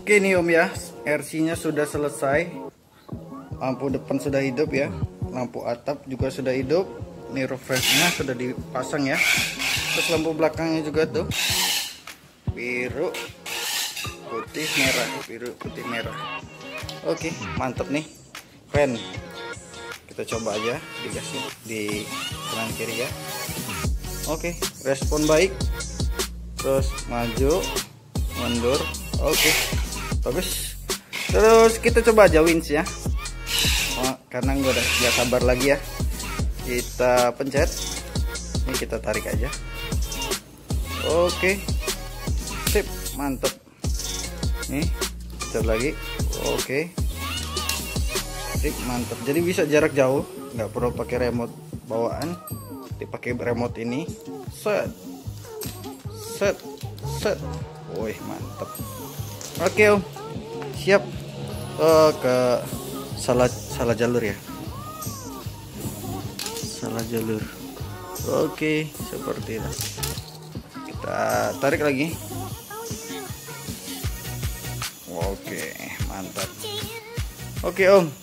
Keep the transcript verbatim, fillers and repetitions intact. Oke nih om ya, R C nya sudah selesai. Lampu depan sudah hidup ya, lampu atap juga sudah hidup. Ini roof rack-nya sudah dipasang ya. Terus lampu belakangnya juga tuh biru putih merah, biru putih merah. Oke, mantep nih. Fan kita coba aja, digasin di kanan kiri ya. Oke, respon baik. Terus maju, mundur. Oke, bagus. Terus kita coba aja winch ya. Oh, karena gue udah gak sabar lagi ya. Kita pencet. Ini kita tarik aja. Oke. Sip, mantap. Nih, pencet lagi. Oke. Sip, mantap. Jadi bisa jarak jauh, nggak perlu pakai remote bawaan. Dipakai remote ini. Set. Set. Set. Wih, mantap. Oke, Om. Siap. Oh, ke salah salah jalur ya. Salah jalur. Oke, seperti itu. Kita tarik lagi. Oke, mantap. Oke, Om.